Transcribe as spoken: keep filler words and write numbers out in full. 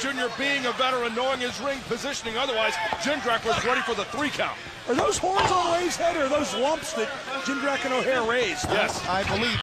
Junior being a veteran, knowing his ring positioning. Otherwise, Jindrak was ready for the three count. Are those horns on O'Haire's head, or are those lumps that Jindrak and O'Haire raised? Yes, I believe.